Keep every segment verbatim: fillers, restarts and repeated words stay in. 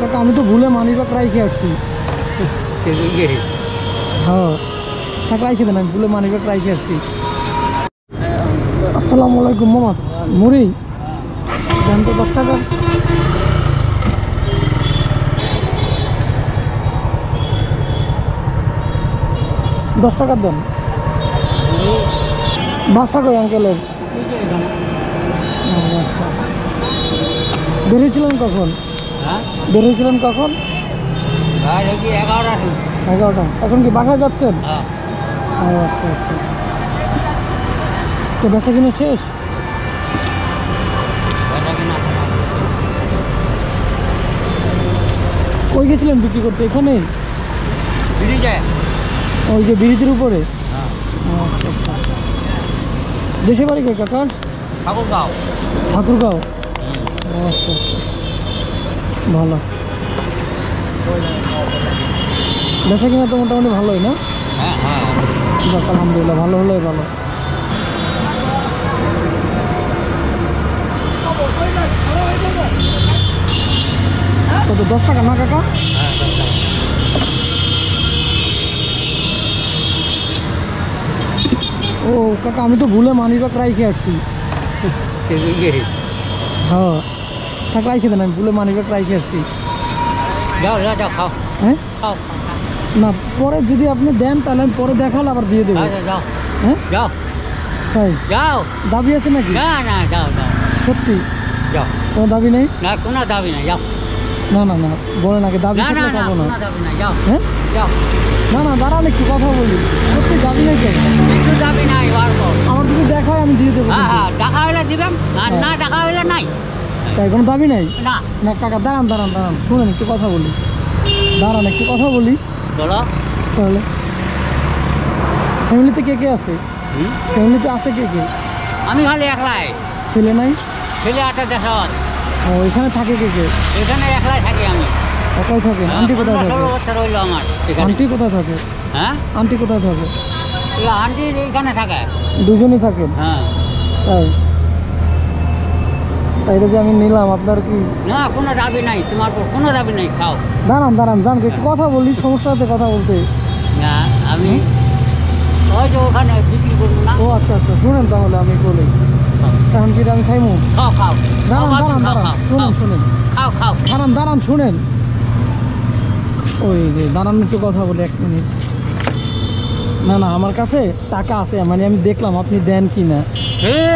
কাকা আমি তো ভুলে মানিব্যাগ রাইখে আসছি। হ্যাঁ কাকা রাইখে দেন, আমি ভুলে মানিব্যাগ রাইখে আসছি। আসসালামু আলাইকুম মামা, মুড়ি দাম তো দশ টাকা। দশ টাকার দাম। বাসা কই আঙ্কেলের? আচ্ছা, বেরিয়েছিলেন কখন? বেরিয়েছিলেন কখন? এগারোটা। এখন কি বাসায় যাচ্ছেন? আচ্ছা আচ্ছা, তো বেচা কিনা শেষ? কই গেছিলেন বিক্রি করতে? এখানে ওই যে ব্রিজের উপরে। আচ্ছা আচ্ছা, দেশে বাড়ি কই কাকা? ঠাকুরগাঁও। ঠাকুরগাঁও, আচ্ছা আচ্ছা, ভালো। বেচা কিনা তো মোটামুটি ভালোই না? আলহামদুলিল্লাহ, ভালো হলেই ভালো। কত? দশ টাকা না কাকা? ও কাকা আমি তো ভুলে মানিব্যাগ রাইখে আসছি। হ্যাঁ কাকা রাইখে দেন, আমি ভুলে মানিব্যাগ রাইখে আসছি। হ্যাঁ না, পরে যদি আপনি দেন তাহলে আমি পরে দেখালে আবার দিয়ে দেবো। হ্যাঁ যাও, তাই যাও। দাবি আছে নাকি? না না, যাও যাও, সত্যি যাও। কোনো দাবি নেই? না কোনো দাবি নাই, যাও। না না না, বলেন আগে দাবি। না না না, দাবি নাই, যাও। হ্যাঁ যাও। না না দাঁড়ান, একটু কথা বলি। সত্যি দাবি নাই? একটু দাবি নাই। আমার যদি দেখা হয় আমি দিয়ে দেবো। হ্যাঁ দেখা হলে দিবেন, আর না দেখা হলে নাই। তাই কোনো দাবি নাই? না না কাকা, দাঁড়ান দাঁড়ান দাঁড়ান, শুনেন একটু কথা বলি। দাঁড়ান একটু কথা বলি। বলো তাহলে। ফ্যামিলিতে কে কে আছে? ফ্যামিলিতে আছে কে কে? আমি খালি একলাই। ছেলে নাই? ছেলে আটা দেখা। ও এখানে থাকে কে কে? এখানে একলাই থাকি আমি। কোথায় থাকে? আন্টি কোথায় থাকে? ষোলো বছর হইলো আমার। আন্টি কোথায় থাকে? হ্যাঁ আন্টি কোথায় থাকে? আন্টি এখানে থাকে। দুজনই থাকেন? হ্যাঁ। তাই তাই যে আমি নিলাম। আপনার কি? না কোনো দাবি নাই, তোমার কোনো দাবি নাই। খাও। দাঁড়ান দাঁড়ান দাঁড়ান, একটু কথা বলি, সমস্যা আছে কথা বলতে। না আমি ওই যে ওখানে বিক্রি করবো না। ও আচ্ছা আচ্ছা, শুনেন তাহলে আমি বলি। কারণ কি আমি খাইমু? খাও খাও। দাঁড়ান দাঁড়ান দাঁড়ান, শুনেন শুনেন। খাও খাও। দাঁড়ান দাঁড়ান, শুনেন। ওই যে দাঁড়ান একটু কথা বলি, এক মিনিট। না না আমার কাছে টাকা আছে, মানে আমি দেখলাম আপনি দেন কি না।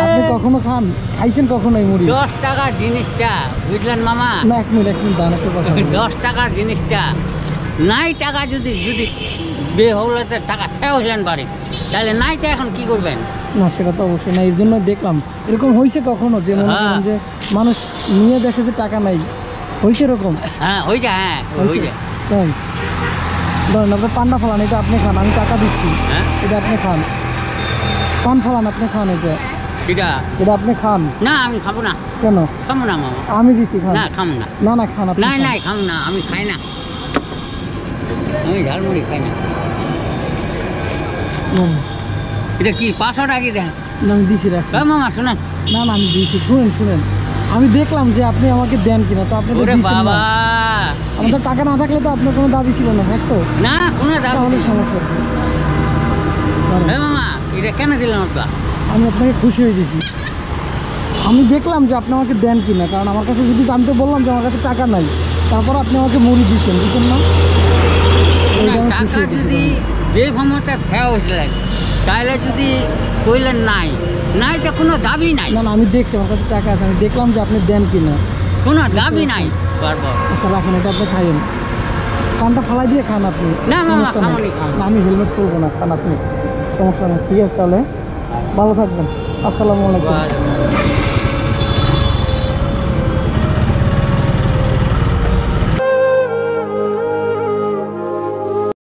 আপনি কখনো খান? খাইছেন কখনো এই মুড়ি? দশ টাকার জিনিসটা বুঝলেন মামা। না এক মিনিট এক মিনিট দাঁড়ান, একটু কথা। দশ টাকার জিনিসটা নাই। টাকা যদি যদি বেহলাতে টাকা খেয়েছেন বাড়ি, তাহলে নাই তো এখন কি করবেন? না সেটা তো অবশ্যই না, এর জন্য দেখলাম। এরকম হয়েছে কখনো যে যে মানুষ নিয়ে দেখে যে টাকা নাই? হয়েছে এরকম? হ্যাঁ হয়েছে। হ্যাঁ হয়েছে। তাই ধরেন আপনার পান্না ফলান, এটা আপনি খান, আমি টাকা দিচ্ছি। হ্যাঁ এটা আপনি খান। পান ফলান আপনি খান, এটা এটা এটা আপনি খান। না আমি খাবো না। কেন? খাবো না মামা। আমি দিছি খান। না খাবো না। না না খান। না না খাবো না, আমি খাই না, আমি ঝালমুড়ি খাই না। এটা কি পাঁচশো টাকা দেন? না আমি দিছি। রাখ মামা শুনেন। না না আমি দিছি, শুনেন শুনেন। আমি দেখলাম যে আপনি আমাকে দেন কিনা, তো আপনি বাবা আমাদের টাকা না থাকলে তো আপনার কোনো দাবি ছিল না। হ্যাঁ তো না কোনো দাবি। অনেক সমস্যা মামা, এটা কেন দিলেন? আমি আপনাকে খুশি হয়ে দিয়েছি। আমি দেখলাম যে আপনি আমাকে দেন কিনা, কারণ আমার কাছে যদি জানতে বললাম যে আমার কাছে টাকা নাই, তারপর আপনি আমাকে মুড়ি দিচ্ছেন। দিচ্ছেন না টাকা যদি বেভমতা খেয়া হয়েছিলেন, তাহলে যদি কইলেন নাই নাই তো কোনো দাবি নাই। না না আমি দেখছি আমার কাছে টাকা আছে, আমি দেখলাম যে আপনি দেন কিনা, কোনো দাবি নাই। বারবার আচ্ছা রাখেন, এটা আপনি খাইয়েন। কানটা ফালাই দিয়ে খান আপনি। না না আমি হেলমেট পরবো না, খান আপনি, সমস্যা নেই। ঠিক আছে তাহলে, ভালো থাকবেন। আসসালামু আলাইকুম।